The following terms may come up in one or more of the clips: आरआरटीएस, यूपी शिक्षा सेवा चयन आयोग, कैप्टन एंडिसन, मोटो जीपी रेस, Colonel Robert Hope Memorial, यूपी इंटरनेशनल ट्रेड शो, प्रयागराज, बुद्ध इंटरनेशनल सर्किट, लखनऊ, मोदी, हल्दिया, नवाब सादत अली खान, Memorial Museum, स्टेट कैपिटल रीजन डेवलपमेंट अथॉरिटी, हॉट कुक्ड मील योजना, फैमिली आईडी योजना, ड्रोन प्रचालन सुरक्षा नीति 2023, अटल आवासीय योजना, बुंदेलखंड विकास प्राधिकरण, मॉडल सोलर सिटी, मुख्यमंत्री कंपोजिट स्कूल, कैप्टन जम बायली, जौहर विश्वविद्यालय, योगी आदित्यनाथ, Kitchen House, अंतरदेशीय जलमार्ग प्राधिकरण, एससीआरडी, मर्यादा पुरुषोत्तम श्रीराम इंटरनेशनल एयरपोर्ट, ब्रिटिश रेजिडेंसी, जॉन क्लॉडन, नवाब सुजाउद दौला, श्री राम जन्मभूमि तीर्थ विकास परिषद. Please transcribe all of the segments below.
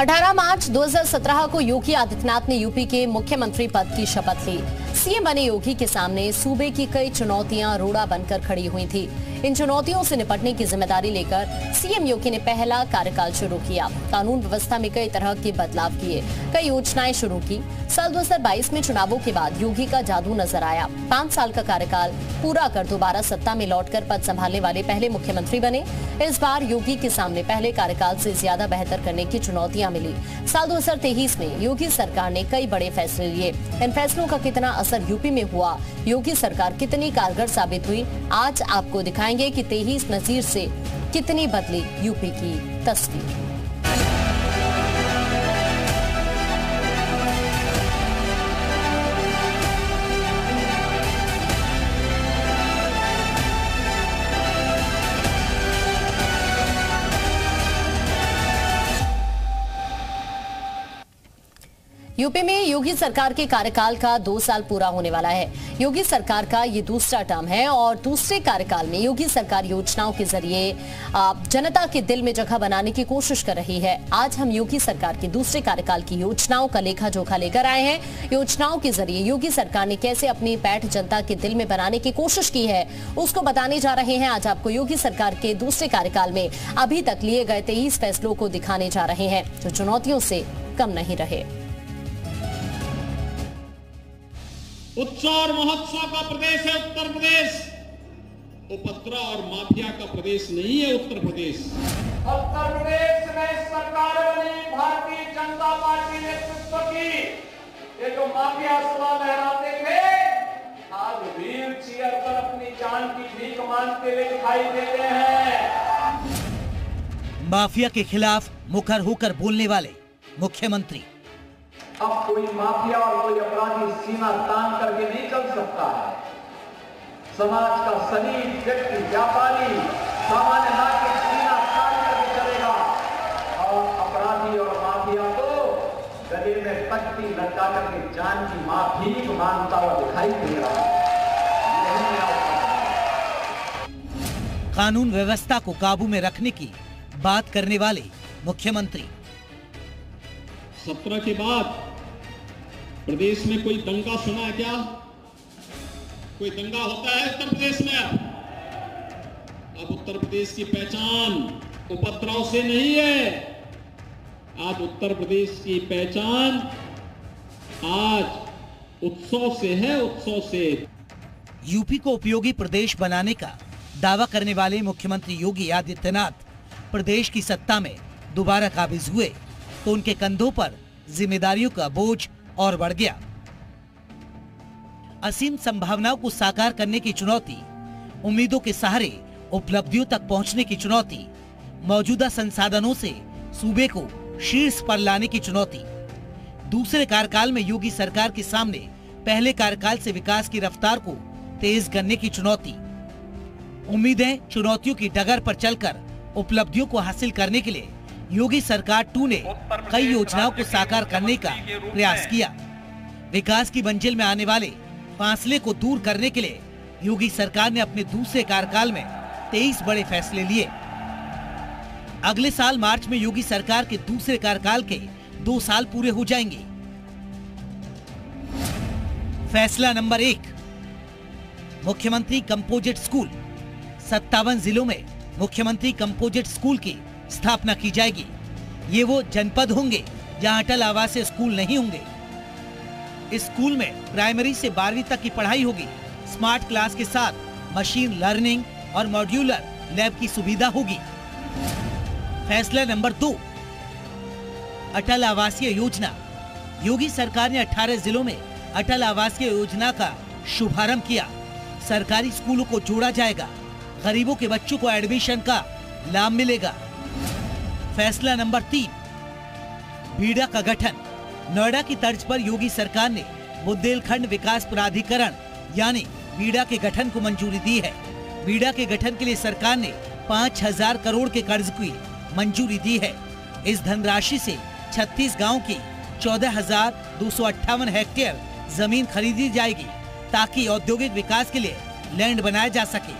18 मार्च 2017 को योगी आदित्यनाथ ने यूपी के मुख्यमंत्री पद की शपथ ली। सीएम बने योगी के सामने सूबे की कई चुनौतियां रोड़ा बनकर खड़ी हुई थी। इन चुनौतियों से निपटने की जिम्मेदारी लेकर सीएम योगी ने पहला कार्यकाल शुरू किया। कानून व्यवस्था में कई तरह के बदलाव किए, कई योजनाएं शुरू की। साल 2022 में चुनावों के बाद योगी का जादू नजर आया। 5 साल का कार्यकाल पूरा कर दोबारा सत्ता में लौटकर पद संभालने वाले पहले मुख्यमंत्री बने। इस बार योगी के सामने पहले कार्यकाल से ज्यादा बेहतर करने की चुनौतियाँ मिली। साल 2023 में योगी सरकार ने कई बड़े फैसले लिए। इन फैसलों का कितना असर यूपी में हुआ, योगी सरकार कितनी कारगर साबित हुई, आज आपको दिखाएं कि 23 नजीर से कितनी बदली यूपी की तस्वीर। यूपी में योगी सरकार के कार्यकाल का 2 साल पूरा होने वाला है। योगी सरकार का ये दूसरा टर्म है और दूसरे कार्यकाल में योगी सरकार योजनाओं के जरिए जनता के दिल में जगह बनाने की कोशिश कर रही है। आज हम योगी सरकार के दूसरे कार्यकाल की योजनाओं का लेखा जोखा लेकर आए हैं। योजनाओं के जरिए योगी सरकार ने कैसे अपनी पैठ जनता के दिल में बनाने की कोशिश की है, उसको बताने जा रहे हैं। आज आपको योगी सरकार के दूसरे कार्यकाल में अभी तक लिए गए 23 फैसलों को दिखाने जा रहे हैं, जो चुनौतियों से कम नहीं रहे। उत्सव और महोत्सव का प्रदेश है उत्तर प्रदेश। उपद्रव और माफिया का प्रदेश नहीं है उत्तर प्रदेश। उत्तर प्रदेश में सरकार बनी भारतीय जनता पार्टी नेतृत्व की। ये जो माफिया सभा लहराते थे, आज व्हील चेयर पर अपनी जान की भीख मांगते हुए दिखाई देते हैं। माफिया के खिलाफ मुखर होकर बोलने वाले मुख्यमंत्री। अब कोई माफिया और कोई अपराधी सीमा तान करके नहीं चल सकता है। समाज का शरीफ व्यक्ति, व्यापारी, सामान्य नागरिक सीमा तान करके चलेगा और अपराधी और माफिया को गले में पट्टी लटका करके जान की माफी मांगता हुआ दिखाई दे रहा है। कानून व्यवस्था को काबू में रखने की बात करने वाले मुख्यमंत्री। 17 के बाद प्रदेश में कोई दंगा सुना है क्या? कोई दंगा होता है उत्तर प्रदेश में? अब उत्तर प्रदेश की पहचान उपद्रव से नहीं है। आज उत्तर प्रदेश की पहचान आज उत्सव से है, उत्सव से। यूपी को उपयोगी प्रदेश बनाने का दावा करने वाले मुख्यमंत्री योगी आदित्यनाथ प्रदेश की सत्ता में दोबारा काबिज हुए तो उनके कंधों पर जिम्मेदारियों का बोझ और बढ़ गया। असीम संभावनाओं को साकार करने की चुनौती, उम्मीदों के सहारे उपलब्धियों तक पहुंचने की चुनौती, मौजूदा संसाधनों से सूबे को शीर्ष पर लाने की चुनौती। दूसरे कार्यकाल में योगी सरकार के सामने पहले कार्यकाल से विकास की रफ्तार को तेज करने की चुनौती। उम्मीदें चुनौतियों की डगर पर चलकर उपलब्धियों को हासिल करने के लिए योगी सरकार 2 ने कई योजनाओं को साकार करने का प्रयास किया। विकास की मंजिल में आने वाले फासले को दूर करने के लिए योगी सरकार ने अपने दूसरे कार्यकाल में 23 बड़े फैसले लिए। अगले साल मार्च में योगी सरकार के दूसरे कार्यकाल के 2 साल पूरे हो जाएंगे। फैसला नंबर 1, मुख्यमंत्री कंपोजिट स्कूल। 57 जिलों में मुख्यमंत्री कंपोजिट स्कूल की स्थापना की जाएगी। ये वो जनपद होंगे जहां अटल आवासीय स्कूल नहीं होंगे। इस स्कूल में प्राइमरी से 12वीं तक की पढ़ाई होगी। स्मार्ट क्लास के साथ मशीन लर्निंग और मॉड्यूलर लैब की सुविधा होगी। फैसला नंबर 2, अटल आवासीय योजना। योगी सरकार ने 18 जिलों में अटल आवासीय योजना का शुभारंभ किया। सरकारी स्कूलों को जोड़ा जाएगा। गरीबों के बच्चों को एडमिशन का लाभ मिलेगा। फैसला नंबर 3, बीड़ा का गठन। नोएडा की तर्ज पर योगी सरकार ने बुंदेलखंड विकास प्राधिकरण यानी बीड़ा के गठन को मंजूरी दी है। बीड़ा के गठन के लिए सरकार ने 5,000 करोड़ के कर्ज की मंजूरी दी है। इस धनराशि से 36 गाँव की 14,258 हेक्टेयर जमीन खरीदी जाएगी ताकि औद्योगिक विकास के लिए लैंड बनाया जा सके।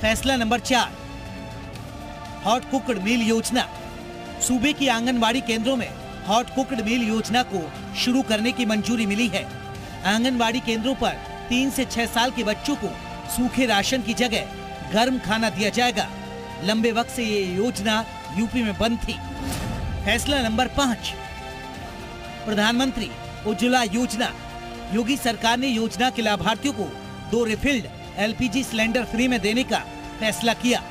फैसला नंबर 4, हॉट कुक्ड मील योजना। सूबे की आंगनबाड़ी केंद्रों में हॉट कुक्ड मील योजना को शुरू करने की मंजूरी मिली है। आंगनबाड़ी केंद्रों पर 3 से 6 साल के बच्चों को सूखे राशन की जगह गर्म खाना दिया जाएगा। लंबे वक्त से ये योजना यूपी में बंद थी। फैसला नंबर 5, प्रधानमंत्री उज्ज्वला योजना। योगी सरकार ने योजना के लाभार्थियों को 2 रिफिल्ड एलपीजी सिलेंडर फ्री में देने का फैसला किया।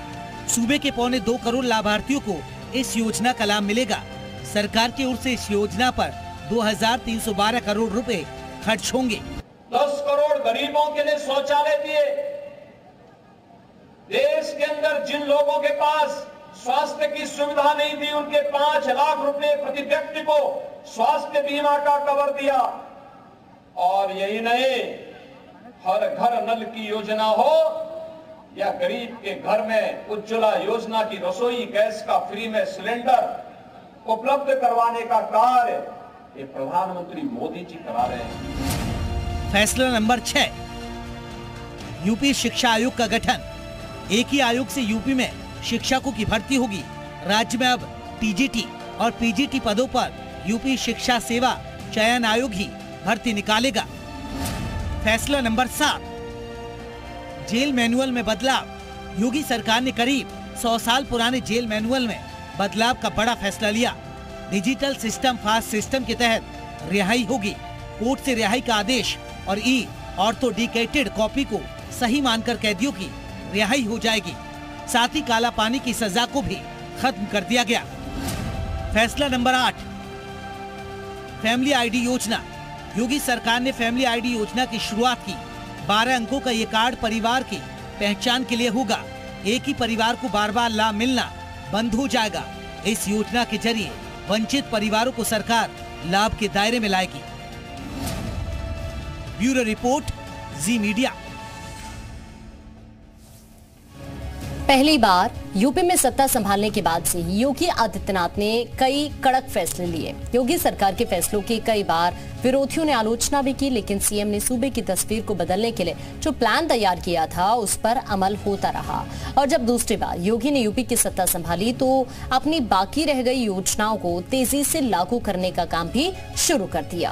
सूबे के पौने 2 करोड़ लाभार्थियों को इस योजना का लाभ मिलेगा। सरकार की ओर से इस योजना पर 2312 करोड़ रुपए खर्च होंगे। 10 करोड़ गरीबों के लिए शौचालय दिए। देश के अंदर जिन लोगों के पास स्वास्थ्य की सुविधा नहीं थी, उनके 5 लाख रुपए प्रति व्यक्ति को स्वास्थ्य बीमा का कवर दिया। और यही नहीं, हर घर नल की योजना हो या गरीब के घर में उज्ज्वला योजना की रसोई गैस का फ्री में सिलेंडर उपलब्ध करवाने का कार्य ये प्रधानमंत्री मोदी जी करा रहे हैं। फैसला नंबर 6, यूपी शिक्षा आयोग का गठन। एक ही आयोग से यूपी में शिक्षकों की भर्ती होगी। राज्य में अब टीजीटी और पीजीटी पदों पर यूपी शिक्षा सेवा चयन आयोग ही भर्ती निकालेगा। फैसला नंबर 7, जेल मैनुअल में बदलाव। योगी सरकार ने करीब 100 साल पुराने जेल मैनुअल में बदलाव का बड़ा फैसला लिया। डिजिटल सिस्टम फास्ट सिस्टम के तहत रिहाई होगी। कोर्ट से रिहाई का आदेश और ई ऑर्थोडिकेटेड कॉपी को सही मानकर कैदियों की रिहाई हो जाएगी। साथ ही काला पानी की सजा को भी खत्म कर दिया गया। फैसला नंबर 8, फैमिली आईडी योजना। योगी सरकार ने फैमिली आईडी योजना की शुरुआत की। 12 अंकों का ये कार्ड परिवार की पहचान के लिए होगा। एक ही परिवार को बार बार लाभ मिलना बंद हो जाएगा। इस योजना के जरिए वंचित परिवारों को सरकार लाभ के दायरे में लाएगी। ब्यूरो रिपोर्ट, जी मीडिया। पहली बार यूपी में सत्ता संभालने के बाद से योगी आदित्यनाथ ने कई कड़क फैसले लिए। योगी सरकार के फैसलों की कई बार विरोधियों ने आलोचना भी की, लेकिन सीएम ने सूबे की तस्वीर को बदलने के लिए जो प्लान तैयार किया था उस पर अमल होता रहा। और जब दूसरी बार योगी ने यूपी की सत्ता संभाली तो अपनी बाकी रह गई योजनाओं को तेजी से लागू करने का काम भी शुरू कर दिया।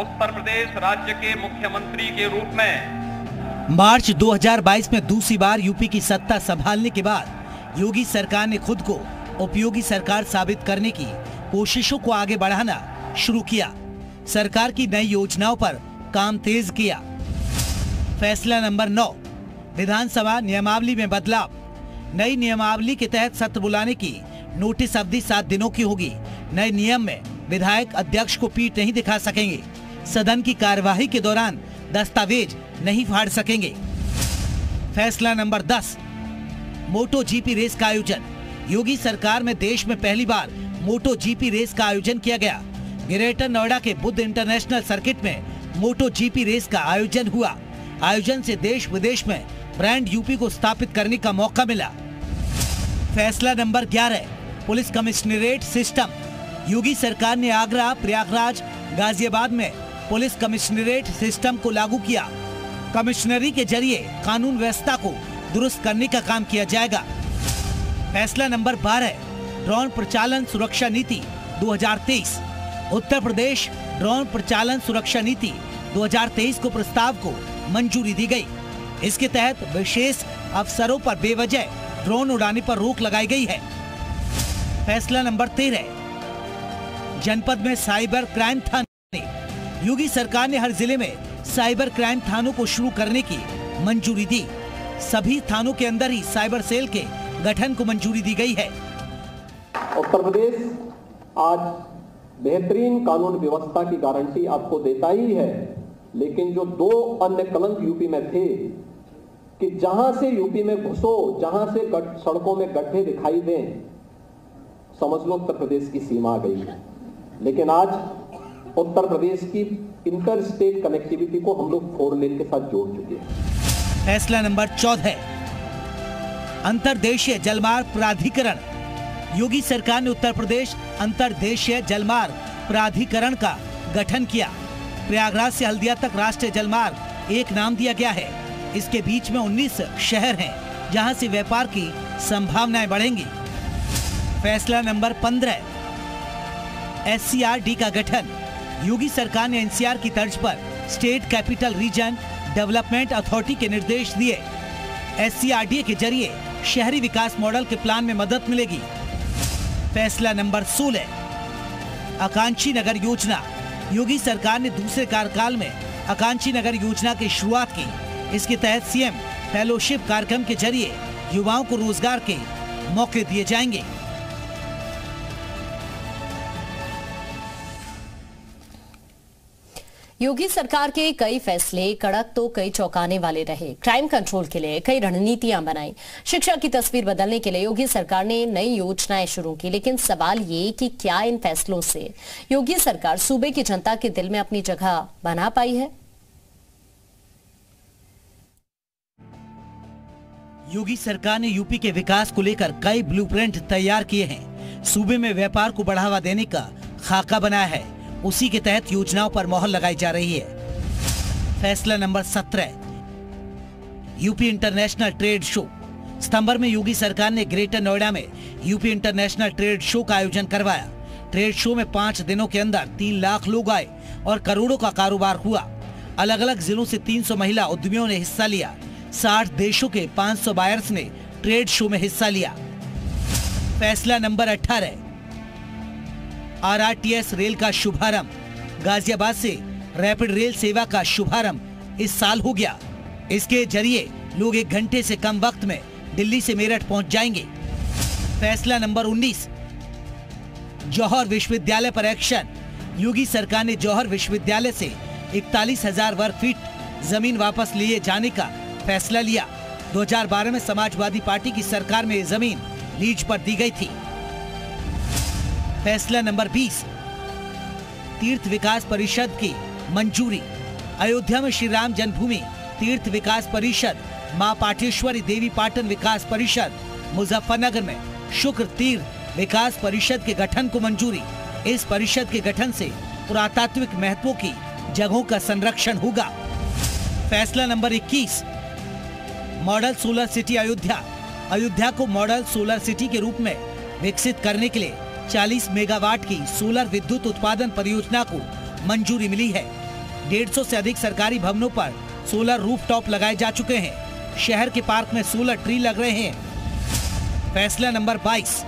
उत्तर प्रदेश राज्य के मुख्यमंत्री के रूप में मार्च 2022 में दूसरी बार यूपी की सत्ता संभालने के बाद योगी सरकार ने खुद को उपयोगी सरकार साबित करने की कोशिशों को आगे बढ़ाना शुरू किया। सरकार की नई योजनाओं पर काम तेज किया। फैसला नंबर 9, विधानसभा नियमावली में बदलाव। नई नियमावली के तहत सत्र बुलाने की नोटिस अवधि 7 दिनों की होगी। नए नियम में विधायक अध्यक्ष को पीठ नहीं दिखा सकेंगे। सदन की कार्यवाही के दौरान दस्तावेज नहीं फाड़ सकेंगे। फैसला नंबर 10, मोटो जीपी रेस का आयोजन। योगी सरकार में देश में पहली बार मोटो जीपी रेस का आयोजन किया गया। ग्रेटर नोएडा के बुद्ध इंटरनेशनल सर्किट में मोटो जीपी रेस का आयोजन हुआ। आयोजन से देश विदेश में ब्रांड यूपी को स्थापित करने का मौका मिला। फैसला number 11, police commissionerate system. Yogi सरकार ने आगरा, प्रयागराज, गाजियाबाद में पुलिस कमिश्नरेट सिस्टम को लागू किया। कमिश्नरी के जरिए कानून व्यवस्था को दुरुस्त करने का काम किया जाएगा। फैसला नंबर 12, ड्रोन प्रचालन सुरक्षा नीति 2023। उत्तर प्रदेश ड्रोन प्रचालन सुरक्षा नीति 2023 को प्रस्ताव को मंजूरी दी गई। इसके तहत विशेष अवसरों पर बेवजह ड्रोन उड़ाने पर रोक लगाई गई है। फैसला नंबर 13, जनपद में साइबर क्राइम थाने। योगी सरकार ने हर जिले में साइबर क्राइम थानों को शुरू करने की मंजूरी दी। सभी थानों के अंदर ही साइबर सेल के गठन को मंजूरी दी गई है। उत्तर प्रदेश आज बेहतरीन कानून व्यवस्था की गारंटी आपको देता ही है, लेकिन जो 2 अन्य कलंक यूपी में थे कि जहां से यूपी में घुसो, जहां से सड़कों में गड्ढे दिखाई दें, समझ लो उत्तर प्रदेश की सीमा आ गई है। लेकिन आज उत्तर प्रदेश की इंटर स्टेट कनेक्टिविटी को हम लोग 4 लेन के साथ जोड़ चुके हैं। फैसला नंबर 14, अंतरदेशीय जलमार्ग प्राधिकरण। योगी सरकार ने उत्तर प्रदेश अंतरदेशीय जलमार्ग प्राधिकरण का गठन किया। प्रयागराज से हल्दिया तक राष्ट्रीय जलमार्ग 1 नाम दिया गया है। इसके बीच में 19 शहर हैं, जहां से व्यापार की संभावनाएं बढ़ेंगी। फैसला नंबर 15, एससीआरडी का गठन। योगी सरकार ने एनसीआर की तर्ज पर स्टेट कैपिटल रीजन डेवलपमेंट अथॉरिटी के निर्देश दिए। एससीआरडी के जरिए शहरी विकास मॉडल के प्लान में मदद मिलेगी। फैसला नंबर 16, आकांक्षी नगर योजना। योगी सरकार ने दूसरे कार्यकाल में आकांक्षी नगर योजना की शुरुआत की। इसके तहत सीएम फेलोशिप कार्यक्रम के जरिए युवाओं को रोजगार के मौके दिए जाएंगे। योगी सरकार के कई फैसले कड़क तो कई चौंकाने वाले रहे। क्राइम कंट्रोल के लिए कई रणनीतियां बनाई। शिक्षा की तस्वीर बदलने के लिए योगी सरकार ने नई योजनाएं शुरू की। लेकिन सवाल ये कि क्या इन फैसलों से योगी सरकार सूबे की जनता के दिल में अपनी जगह बना पाई है? योगी सरकार ने यूपी के विकास को लेकर कई ब्लूप्रिंट तैयार किए हैं। सूबे में व्यापार को बढ़ावा देने का खाका बनाया है। उसी के तहत योजनाओं पर मोहर लगाई जा रही है। फैसला number 17, यूपी इंटरनेशनल ट्रेड शो। सितंबर में योगी सरकार ने ग्रेटर नोएडा में यूपी इंटरनेशनल ट्रेड शो का आयोजन करवाया। ट्रेड शो में 5 दिनों के अंदर 3 लाख लोग आए और करोड़ों का कारोबार हुआ। अलग अलग जिलों से 300 महिला उद्यमियों ने हिस्सा लिया। 60 देशों के 500 बायर्स ने ट्रेड शो में हिस्सा लिया। फैसला नंबर 18, आरआरटीएस रेल का शुभारंभ। गाजियाबाद से रैपिड रेल सेवा का शुभारंभ इस साल हो गया। इसके जरिए लोग 1 घंटे से कम वक्त में दिल्ली से मेरठ पहुंच जाएंगे। फैसला नंबर 19, जौहर विश्वविद्यालय पर एक्शन। योगी सरकार ने जौहर विश्वविद्यालय से 41,000 वर्ग फीट जमीन वापस लिए जाने का फैसला लिया। 2012 में समाजवादी पार्टी की सरकार में जमीन लीज पर दी गई थी। फैसला नंबर 20, तीर्थ विकास परिषद की मंजूरी। अयोध्या में श्री राम जन्मभूमि तीर्थ विकास परिषद, मां पाटेश्वरी देवी पाटन विकास परिषद, मुजफ्फरनगर में शुक्र तीर्थ विकास परिषद के गठन को मंजूरी। इस परिषद के गठन से पुरातात्विक महत्वों की जगहों का संरक्षण होगा। फैसला number 21, मॉडल सोलर सिटी Ayodhya. Ayodhya को मॉडल सोलर सिटी के रूप में विकसित करने के लिए 40 मेगावाट की सोलर विद्युत उत्पादन परियोजना को मंजूरी मिली है। 150 से अधिक सरकारी भवनों पर सोलर रूफटॉप लगाए जा चुके हैं। शहर के पार्क में सोलर ट्री लग रहे हैं। फैसला नंबर 22,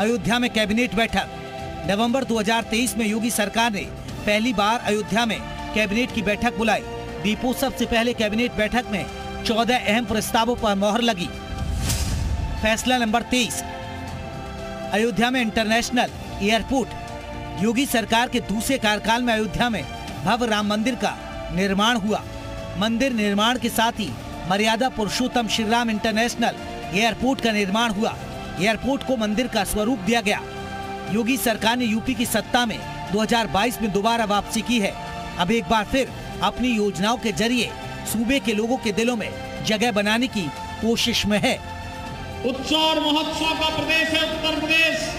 अयोध्या में कैबिनेट बैठक। नवंबर 2023 में योगी सरकार ने पहली बार अयोध्या में कैबिनेट की बैठक बुलाई। दीपोत्सव से पहले कैबिनेट बैठक में 14 अहम प्रस्तावों पर मोहर लगी। फैसला नंबर 23, अयोध्या में इंटरनेशनल एयरपोर्ट। योगी सरकार के दूसरे कार्यकाल में अयोध्या में भव्य राम मंदिर का निर्माण हुआ। मंदिर निर्माण के साथ ही मर्यादा पुरुषोत्तम श्रीराम इंटरनेशनल एयरपोर्ट का निर्माण हुआ। एयरपोर्ट को मंदिर का स्वरूप दिया गया। योगी सरकार ने यूपी की सत्ता में 2022 में दोबारा वापसी की है। अब एक बार फिर अपनी योजनाओं के जरिए सूबे के लोगों के दिलों में जगह बनाने की कोशिश में है। उत्सव और महोत्सव का प्रदेश है उत्तर प्रदेश।